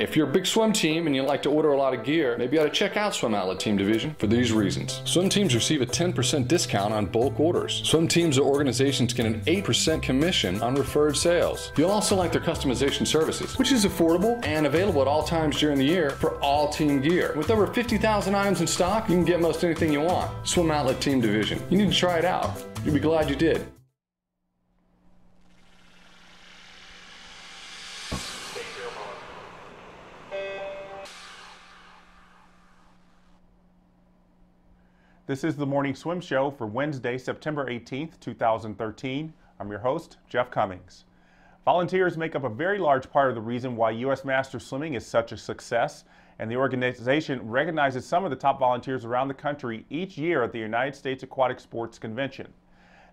If you're a big swim team and you like to order a lot of gear, maybe you ought to check out Swim Outlet Team Division for these reasons. Swim teams receive a 10% discount on bulk orders. Swim teams or organizations get an 8% commission on referred sales. You'll also like their customization services, which is affordable and available at all times during the year for all team gear. With over 50,000 items in stock, you can get most anything you want. Swim Outlet Team Division. You need to try it out. You'll be glad you did. This is the Morning Swim Show for Wednesday, September 18th, 2013. I'm your host, Jeff Cummings. Volunteers make up a very large part of the reason why U.S. Masters Swimming is such a success, and the organization recognizes some of the top volunteers around the country each year at the United States Aquatic Sports Convention.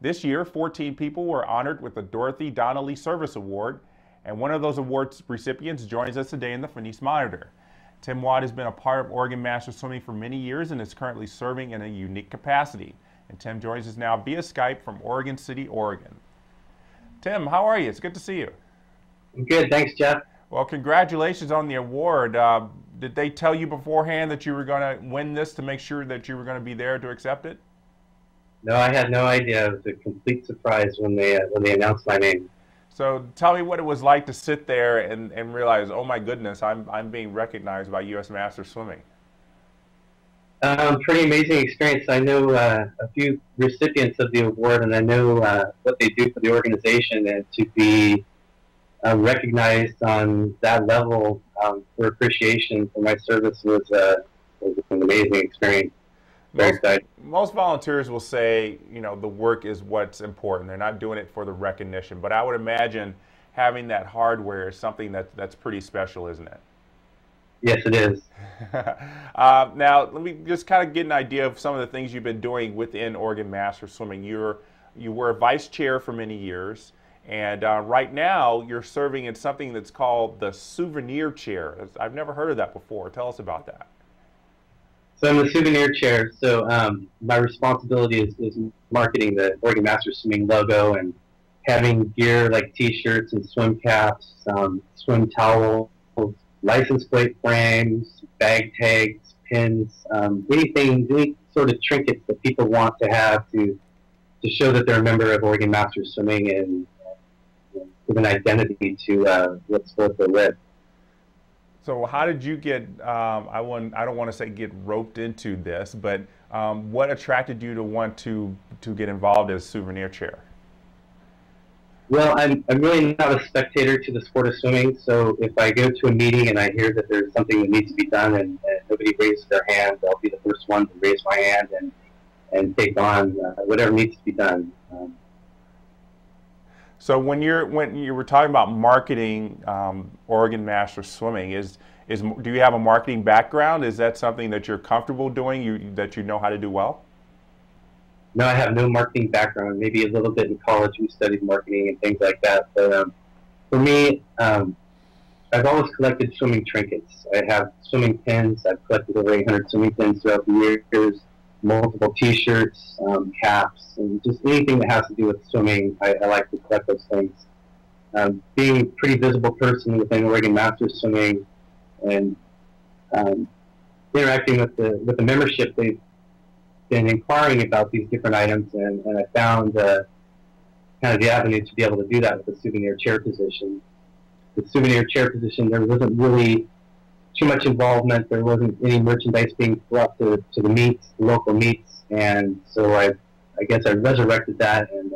This year, 14 people were honored with the Dorothy Donnelly Service Award, and one of those awards recipients joins us today in the Finis Monitor. Tim Waud has been a part of Oregon Masters Swimming for many years and is currently serving in a unique capacity. And Tim joins us now via Skype from Oregon City, Oregon. Tim, how are you? It's good to see you. I'm good, thanks, Jeff. Well, congratulations on the award. Did they tell you beforehand that you were going to win this to make sure that you were going to be there to accept it? No, I had no idea. It was a complete surprise when they announced my name. So tell me what it was like to sit there and realize, oh my goodness, I'm being recognized by U.S. Masters Swimming. Pretty amazing experience. I know a few recipients of the award, and I know what they do for the organization, and to be recognized on that level for appreciation for my service was an amazing experience. Most volunteers will say, you know, the work is what's important. They're not doing it for the recognition. But I would imagine having that hardware is something that's pretty special, isn't it? Yes, it is. Now, let me just kind of get an idea of some of the things you've been doing within Oregon Masters Swimming. You were a vice chair for many years, and right now you're serving in something that's called the Souvenir Chair. I've never heard of that before. Tell us about that. So I'm the Souvenir Chair, so my responsibility is marketing the Oregon Masters Swimming logo and having gear like t-shirts and swim caps, swim towels, license plate frames, bag tags, pins, anything, any sort of trinkets that people want to have to show that they're a member of Oregon Masters Swimming and give an identity to what sport they live. So how did you get, I don't want to say get roped into this, but what attracted you to want to get involved as Souvenir Chair? Well, I'm really not a spectator to the sport of swimming, so if I go to a meeting and I hear that there's something that needs to be done and nobody raises their hand, I'll be the first one to raise my hand and take on whatever needs to be done. So when you were talking about marketing Oregon Masters Swimming, do you have a marketing background? Is that something that you're comfortable doing, that you know how to do well? No, I have no marketing background. Maybe a little bit in college. We studied marketing and things like that. But for me, I've always collected swimming trinkets. I have swimming pins. I've collected over 800 swimming pins throughout the years. Multiple t-shirts, caps, and just anything that has to do with swimming. I like to collect those things. Being a pretty visible person within Oregon Masters Swimming and interacting with the membership, they've been inquiring about these different items, and I found kind of the avenue to be able to do that with the Souvenir Chair position. The Souvenir Chair position, there wasn't really too much involvement. There wasn't any merchandise being brought to the meets, the local meets, and so I guess I resurrected that, and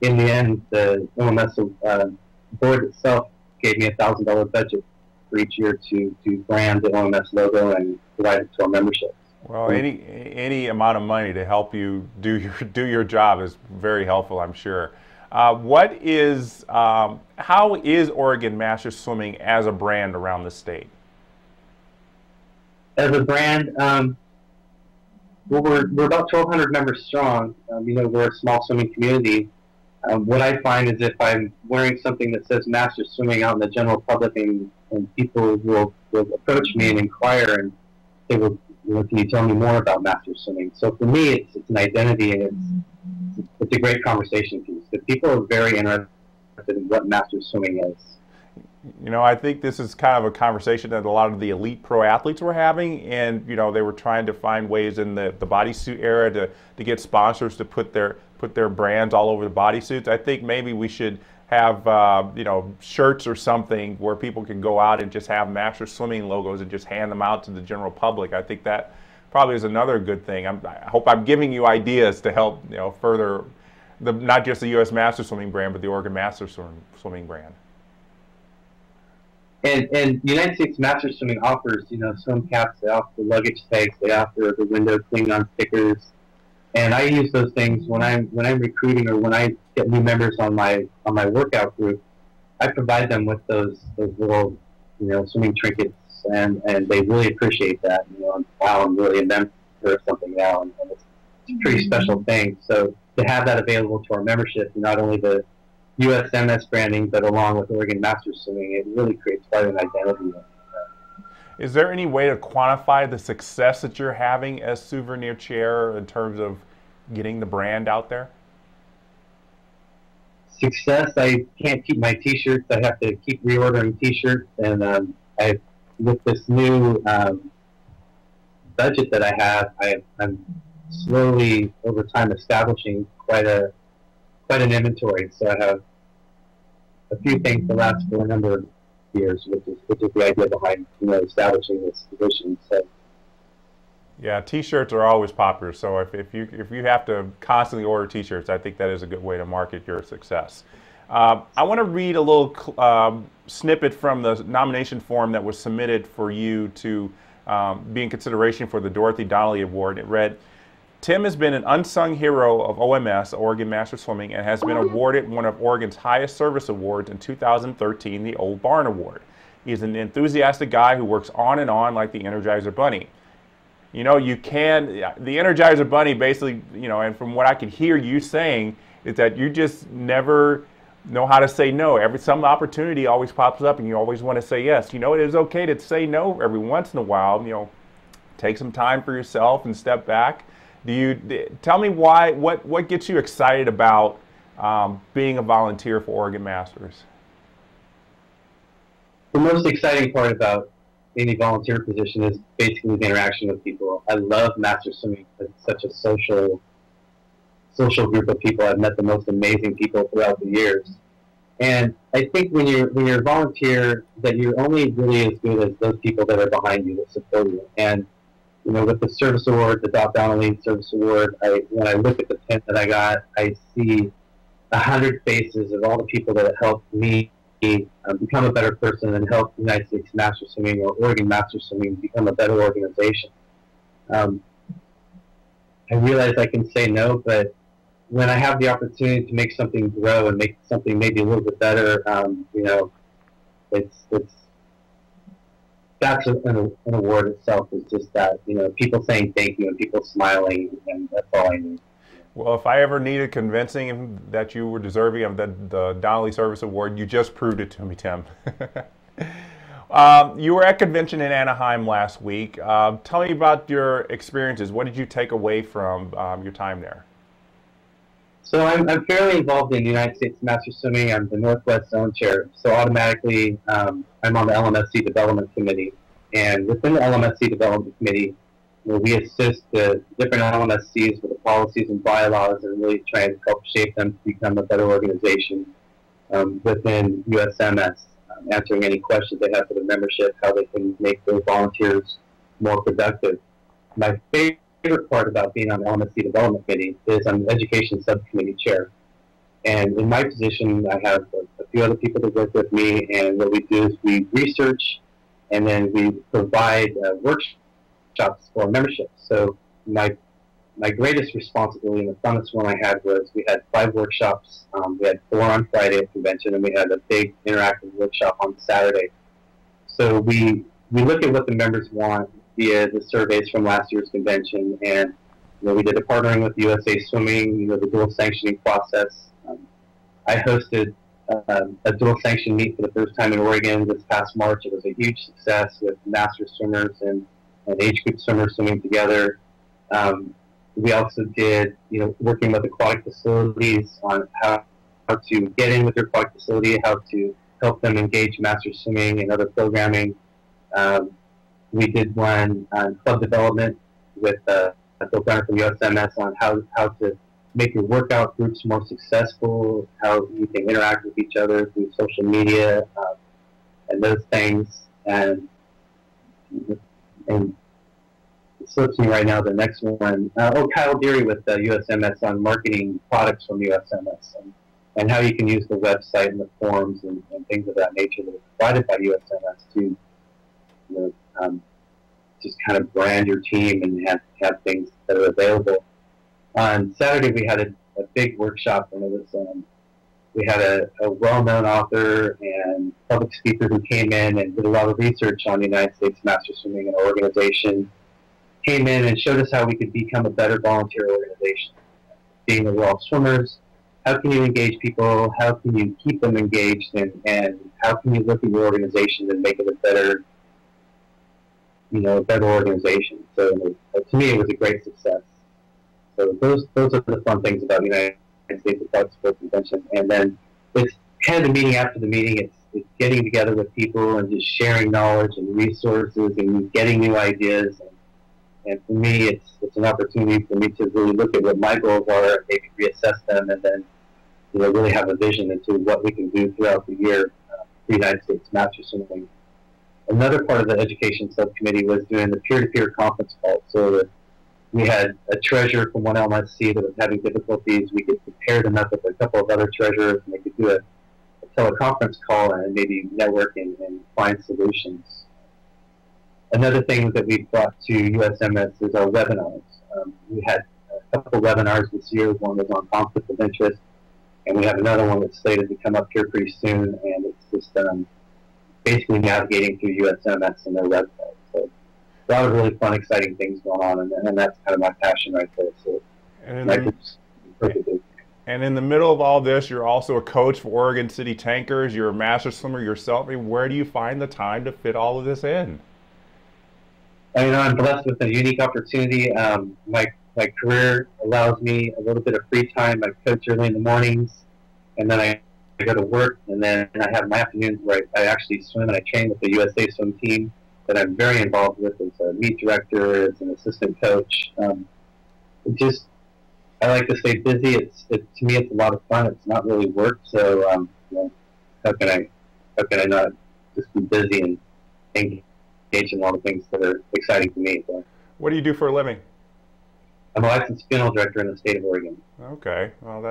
in the end, the LMS board itself gave me $1,000 budget for each year to brand the LMS logo and provide it to our membership. Well, any amount of money to help you do your job is very helpful, I'm sure. How is Oregon Masters Swimming as a brand around the state? As a brand, well, we're about 1,200 members strong. You know, we're a small swimming community. What I find is if I'm wearing something that says Masters Swimming out in the general public, and people will approach me and inquire, and they will, can you tell me more about Masters Swimming? So for me, it's an identity, and it's a great conversation piece. The people are very interested in what Masters Swimming is. You know, I think this is kind of a conversation that a lot of the elite pro athletes were having, and you know, they were trying to find ways in the bodysuit era to get sponsors to put their brands all over the bodysuits. I think maybe we should have you know, shirts or something where people can go out and just have Masters Swimming logos and just hand them out to the general public. I think that probably is another good thing. I hope I'm giving you ideas to help, you know, further the not just the U.S. Masters Swimming brand, but the Oregon Masters Swimming brand. And the United States Masters Swimming offers, you know, swim caps, they offer luggage tags, they offer the window cling-on stickers, and I use those things when I'm recruiting or when I get new members on my workout group. I provide them with those little, you know, swimming trinkets, and they really appreciate that. You know, and wow, I'm really a member of something now, and it's a pretty special thing. So to have that available to our membership, not only the USMS branding, but along with Oregon Masters Swimming, it really creates quite an identity. Is there any way to quantify the success that you're having as Souvenir Chair in terms of getting the brand out there? Success, I can't keep my t-shirts. I have to keep reordering t-shirts, and with this new budget that I have, I'm slowly over time establishing quite an inventory, so I have a few things that last for a number of years, which is the idea behind, you know, establishing this position. So yeah, t-shirts are always popular, so if you have to constantly order t-shirts, I think that is a good way to market your success. I want to read a little snippet from the nomination form that was submitted for you to be in consideration for the Dorothy Donnelly Award. It read, "Tim has been an unsung hero of OMS, Oregon Masters Swimming, and has been awarded one of Oregon's highest service awards in 2013, the Old Barn Award. He's an enthusiastic guy who works on and on like the Energizer Bunny." You know, the Energizer Bunny basically, you know, and from what I could hear you saying, is that you just never know how to say no. Some opportunity always pops up and you always want to say yes. You know, it is okay to say no every once in a while. You know, take some time for yourself and step back. Tell me why, what gets you excited about being a volunteer for Oregon Masters? The most exciting part about any volunteer position is basically the interaction with people. I love Masters Swimming because it's such a social group of people. I've met the most amazing people throughout the years. And I think when you're a volunteer, that you're only really as good as those people that are behind you, that support you. And you know, with the service award, the Dorothy Donnelly Service Award, when I look at the pin that I got, I see 100 faces of all the people that helped me become a better person and help the United States Masters Swimming or Oregon Masters Swimming become a better organization. I realize I can say no, but when I have the opportunity to make something grow and make something maybe a little bit better, you know, that's an award itself, is just that, you know, people saying thank you and people smiling, and that's all I need. Well, if I ever needed convincing that you were deserving of the Donnelly Service Award, you just proved it to me, Tim. You were at convention in Anaheim last week. Tell me about your experiences. What did you take away from your time there? So I'm fairly involved in the United States Masters Swimming. I'm the Northwest Zone Chair, so automatically I'm on the LMSC Development Committee. And within the LMSC Development Committee, where we assist the different LMSCs with the policies and bylaws and really try and help shape them to become a better organization within USMS, answering any questions they have for the membership, how they can make their volunteers more productive. My favorite part about being on the LMSC Development Committee is I'm the Education Subcommittee Chair. And in my position, I have a few other people that work with me, and what we do is we research, and then we provide workshops for membership. So my greatest responsibility, and the funnest one I had, was we had 5 workshops. We had 4 on Friday at convention, and we had a big interactive workshop on Saturday. So we look at what the members want via the surveys from last year's convention, and you know, we did a partnering with USA Swimming, you know, the dual sanctioning process. I hosted a dual sanction meet for the first time in Oregon this past March. It was a huge success with master swimmers and age group swimmers swimming together. We also did, you know, working with aquatic facilities on how to get in with your aquatic facility, how to help them engage Masters Swimming and other programming. We did one on club development with Bill Brown from USMS on how to make your workout groups more successful, how you can interact with each other through social media and those things. And it's slipping right now, the next one. Kyle Deary with USMS on marketing products from USMS and how you can use the website and the forums and things of that nature that are provided by USMS to just kind of brand your team and have things that are available. On Saturday, we had a big workshop, and it was we had a well-known author and public speaker who came in and did a lot of research on the United States Masters Swimming and organization, came in and showed us how we could become a better volunteer organization. Being the world swimmers, how can you engage people? How can you keep them engaged? And how can you look at your organization and make it a better, a better organization? So to me, it was a great success. So those are the fun things about the United States Aquatic Sports Convention. And then it's kind of the meeting after the meeting. It's getting together with people and just sharing knowledge and resources and getting new ideas. And for me, it's an opportunity for me to really look at what my goals are and maybe reassess them, and then really have a vision into what we can do throughout the year for the United States Masters Swimming. Another part of the education subcommittee was doing the peer-to-peer conference call, so that we had a treasurer from one LMSC that was having difficulties. We could pair them up with a couple of other treasurers, and they could do a teleconference call and maybe network and find solutions. Another thing that we brought to USMS is our webinars. We had a couple of webinars this year. One was on conflict of interest, and we have another one that's slated to come up here pretty soon, and it's just basically navigating through USMS and their website. A lot of really fun, exciting things going on, and that's kind of my passion right there. So, and in the middle of all this, you're also a coach for Oregon City Tankers. You're a master swimmer yourself. I mean, where do you find the time to fit all of this in? I mean, I'm blessed with a unique opportunity. My career allows me a little bit of free time. I coach early in the mornings, and then I go to work, and then I have my afternoons where I actually swim and I train with the USA Swim team that I'm very involved with as a meet director, as an assistant coach. I like to stay busy. To me, it's a lot of fun. It's not really work. So, how can I not just be busy and engage in all the things that are exciting to me? So, what do you do for a living? I'm a licensed funeral director in the state of Oregon. Okay. Well,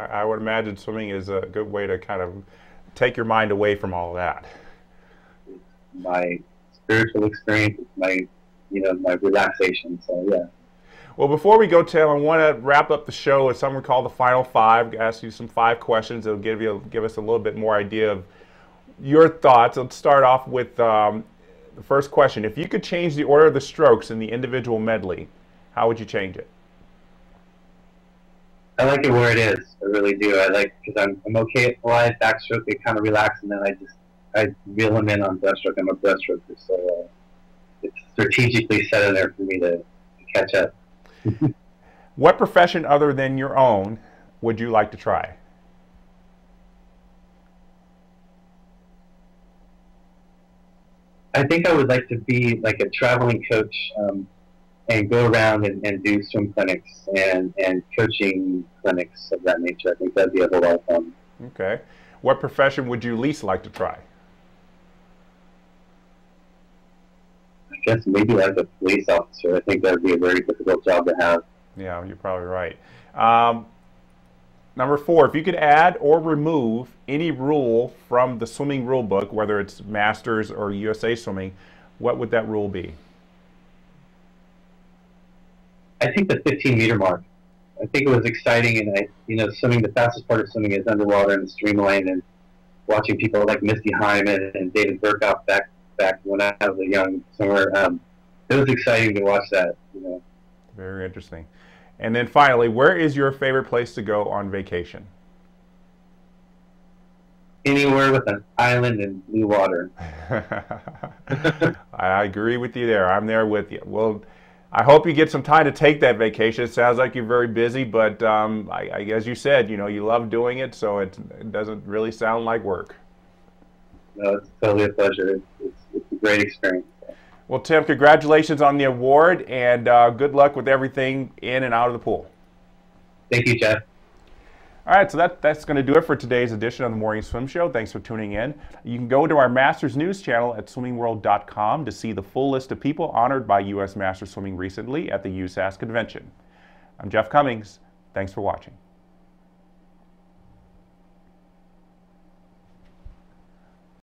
I would imagine swimming is a good way to kind of take your mind away from all that. My spiritual experience, my relaxation. So yeah. Well, before we go, Tim, I want to wrap up the show with something we call the Final Five. Ask you some 5 questions that'll give us a little bit more idea of your thoughts. Let's start off with the first question. If you could change the order of the strokes in the individual medley, how would you change it? I like it where it is. I really do. I like, because I'm okay at glide, backstroke, they kind of relax, and then I reel them in on breaststroke. I'm a breaststroker, so it's strategically set in there for me to catch up. What profession other than your own would you like to try? I think I would like to be like a traveling coach and go around and do swim clinics and coaching clinics of that nature. I think that'd be a whole lot of fun. Okay. What profession would you least like to try? I guess maybe as a police officer. I think that would be a very difficult job to have. Yeah, you're probably right. Number 4, if you could add or remove any rule from the swimming rule book, whether it's Masters or USA Swimming, what would that rule be? I think the 15-meter mark. I think it was exciting, and swimming, the fastest part of swimming is underwater in the streamline, and watching people like Misty Hyman and David Burkhoff back when I was a young swimmer, it was exciting to watch that. Very interesting. And then finally, where is your favorite place to go on vacation? Anywhere with an island and blue water. I agree with you there. I'm there with you. Well, I hope you get some time to take that vacation. It sounds like you're very busy, but as you said, you love doing it, so it doesn't really sound like work. no, it's totally a pleasure. It's a great experience. Well, Tim, congratulations on the award, and good luck with everything in and out of the pool. Thank you, Jeff. All right, so that's going to do it for today's edition of the Morning Swim Show. Thanks for tuning in. You can go to our Masters News channel at swimmingworld.com to see the full list of people honored by U.S. Masters Swimming recently at the USAS Convention. I'm Jeff Cummings. Thanks for watching.